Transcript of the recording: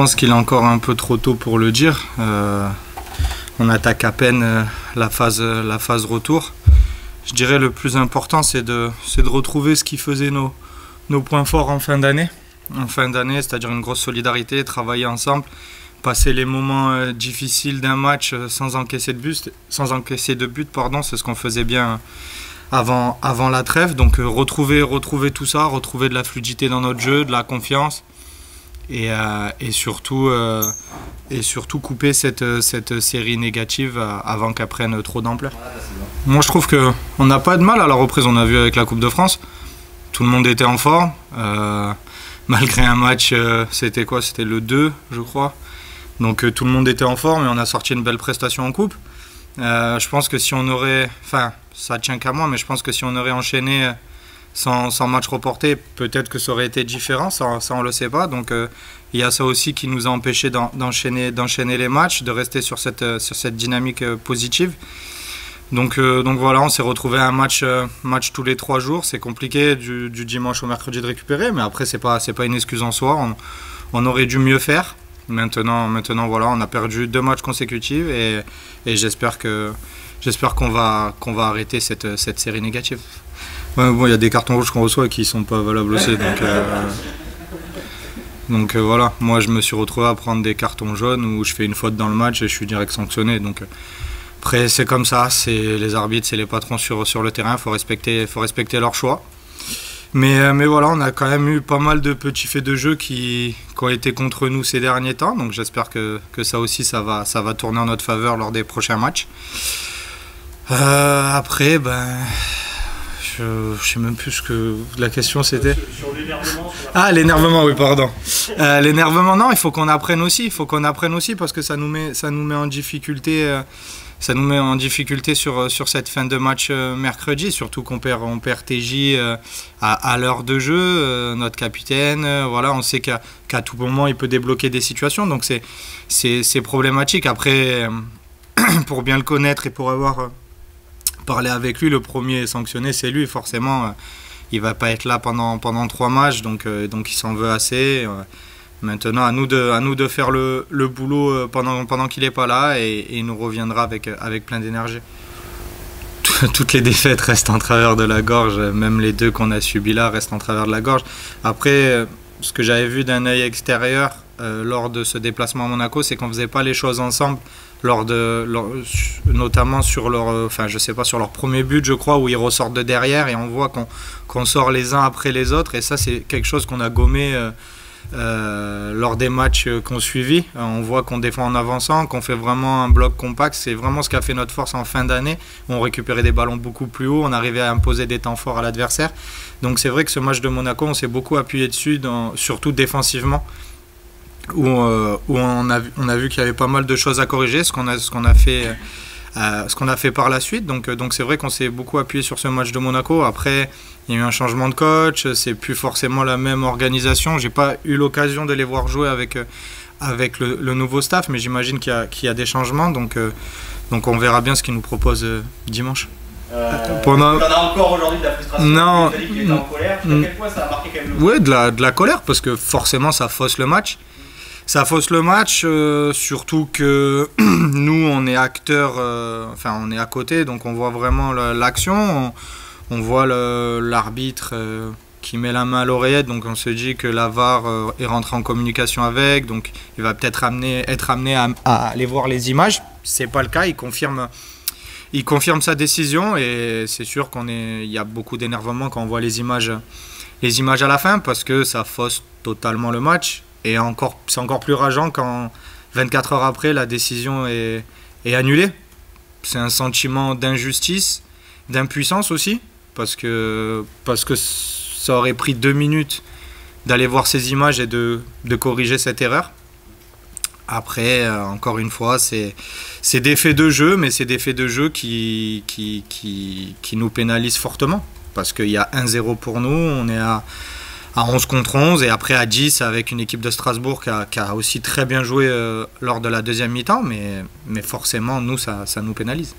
pense qu'il est encore un peu trop tôt pour le dire. On attaque à peine la phase retour. Je dirais le plus important, c'est de retrouver ce qui faisait nos points forts en fin d'année. En fin d'année, c'est-à-dire une grosse solidarité, travailler ensemble, passer les moments difficiles d'un match sans encaisser de but, c'est ce qu'on faisait bien avant la trêve. Donc retrouver tout ça, retrouver de la fluidité dans notre jeu, de la confiance et surtout couper cette série négative avant qu'elle prenne trop d'ampleur. Moi je trouve qu'on n'a pas de mal à la reprise, on a vu avec la Coupe de France, tout le monde était en forme, malgré un match, c'était quoi? C'était le 2 je crois, donc tout le monde était en forme et on a sorti une belle prestation en coupe. Je pense que si on aurait, enfin ça tient qu'à moi, mais je pense que si on aurait enchaîné sans match reporté, peut-être que ça aurait été différent, ça on le sait pas. Donc il y a ça aussi qui nous a empêché d'enchaîner les matchs, de rester sur cette dynamique positive. Donc voilà, on s'est retrouvé à un match tous les 3 jours. C'est compliqué du dimanche au mercredi de récupérer, mais après c'est pas une excuse en soi. On aurait dû mieux faire. Maintenant voilà, on a perdu 2 matchs consécutifs et j'espère qu'on va arrêter cette série négative. Ouais, bon, il y a des cartons rouges qu'on reçoit qui sont pas valables aussi, donc voilà. Moi je me suis retrouvé à prendre des cartons jaunes où je fais une faute dans le match et je suis direct sanctionné. Donc après c'est comme ça, c'est les arbitres, c'est les patrons sur le terrain, faut respecter leur choix. Mais voilà, on a quand même eu pas mal de petits faits de jeu qui ont été contre nous ces derniers temps. Donc j'espère que ça aussi, ça va tourner en notre faveur lors des prochains matchs. Après, ben, je sais même plus ce que la question c'était. Sur l'énervement. Ah, l'énervement, oui, pardon. L'énervement, non, il faut qu'on apprenne aussi. Il faut qu'on apprenne aussi parce que ça nous met en difficulté. Ça nous met en difficulté sur cette fin de match mercredi, surtout qu'on perd TJ à l'heure de jeu, notre capitaine. Voilà, on sait qu'à tout moment, il peut débloquer des situations, donc c'est problématique. Après, pour bien le connaître et pour avoir parlé avec lui, le premier sanctionné, c'est lui. Forcément, il ne va pas être là pendant 3 matchs, donc il s'en veut assez. Maintenant, à nous de faire le boulot pendant qu'il n'est pas là, et il nous reviendra avec plein d'énergie. Toutes les défaites restent en travers de la gorge, même les 2 qu'on a subies là restent en travers de la gorge. Après, ce que j'avais vu d'un œil extérieur lors de ce déplacement à Monaco, c'est qu'on ne faisait pas les choses ensemble, notamment sur leur premier but, je crois, où ils ressortent de derrière, et on voit qu'on sort les uns après les autres, et ça c'est quelque chose qu'on a gommé. Lors des matchs qu'on suivit, on voit qu'on défend en avançant, qu'on fait vraiment un bloc compact. C'est vraiment ce qui a fait notre force en fin d'année. On récupérait des ballons beaucoup plus haut, on arrivait à imposer des temps forts à l'adversaire. Donc c'est vrai que ce match de Monaco, on s'est beaucoup appuyé dessus, surtout défensivement, où on a vu qu'il y avait pas mal de choses à corriger, ce qu'on a fait par la suite. Donc c'est vrai qu'on s'est beaucoup appuyé sur ce match de Monaco. Après, il y a eu un changement de coach, c'est plus forcément la même organisation. J'ai pas eu l'occasion de les voir jouer avec le nouveau staff, mais j'imagine qu'il y a des changements. Donc on verra bien ce qu'ils nous proposent dimanche. Il y en a encore aujourd'hui de la frustration. Non. Tu as dit qu'il était en colère. À quel point ça a marqué quand même le coup ? Oui, de la colère, parce que forcément ça fausse le match. Ça fausse le match, surtout que nous on est acteurs, on est à côté, donc on voit vraiment l'action, on voit l'arbitre qui met la main à l'oreillette, donc on se dit que la VAR est rentrée en communication avec, donc il va peut-être être amené à aller voir les images. C'est pas le cas, il confirme sa décision, et c'est sûr qu'il y a beaucoup d'énervement quand on voit les images à la fin, parce que ça fausse totalement le match. Et c'est encore plus rageant quand 24 heures après, la décision est annulée. C'est un sentiment d'injustice, d'impuissance aussi, parce que ça aurait pris 2 minutes d'aller voir ces images et de corriger cette erreur. Après, encore une fois, c'est des faits de jeu, mais c'est des faits de jeu qui nous pénalisent fortement. Parce qu'il y a 1-0 pour nous, on est à 11 contre 11 et après à 10 avec une équipe de Strasbourg qui a aussi très bien joué lors de la deuxième mi-temps, mais forcément nous ça nous pénalise.